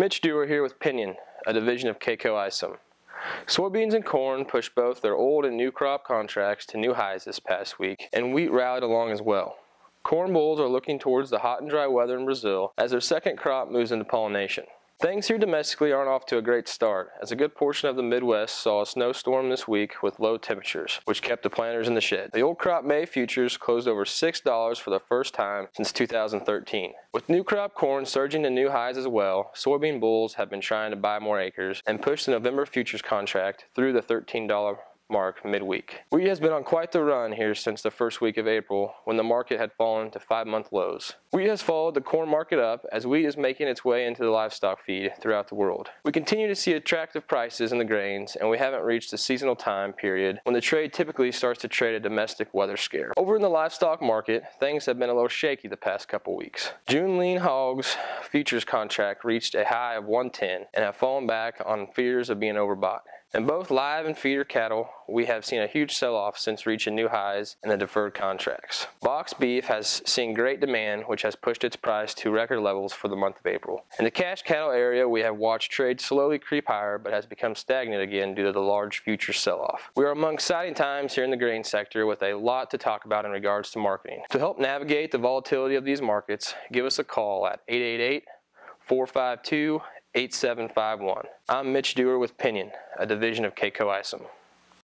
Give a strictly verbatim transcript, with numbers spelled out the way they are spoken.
Mitch Dewar here with Pinion, a division of Keiko Isom. Soybeans and corn pushed both their old and new crop contracts to new highs this past week, and wheat rallied along as well. Corn bulls are looking towards the hot and dry weather in Brazil as their second crop moves into pollination. Things here domestically aren't off to a great start, as a good portion of the Midwest saw a snowstorm this week with low temperatures, which kept the planters in the shed. The old crop May futures closed over six dollars for the first time since two thousand thirteen. With new crop corn surging to new highs as well, soybean bulls have been trying to buy more acres and push the November futures contract through the thirteen dollar mark midweek. Wheat has been on quite the run here since the first week of April, when the market had fallen to five-month lows. Wheat has followed the corn market up as wheat is making its way into the livestock feed throughout the world. We continue to see attractive prices in the grains, and we haven't reached the seasonal time period when the trade typically starts to trade a domestic weather scare. Over in the livestock market, things have been a little shaky the past couple weeks. June lean hogs futures contract reached a high of one ten and have fallen back on fears of being overbought. In both live and feeder cattle, we have seen a huge sell-off since reaching new highs in the deferred contracts. Boxed beef has seen great demand, which has pushed its price to record levels for the month of April. In the cash cattle area, we have watched trade slowly creep higher, but has become stagnant again due to the large future sell-off. We are among exciting times here in the grain sector, with a lot to talk about in regards to marketing. To help navigate the volatility of these markets, give us a call at eight eight eight, four five two, eight seven five one. I'm Mitch Dewar with Pinion, a division of Keiko Isom.